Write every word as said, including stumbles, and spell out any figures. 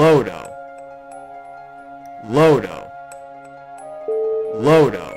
Lodo. Lodo. Lodo.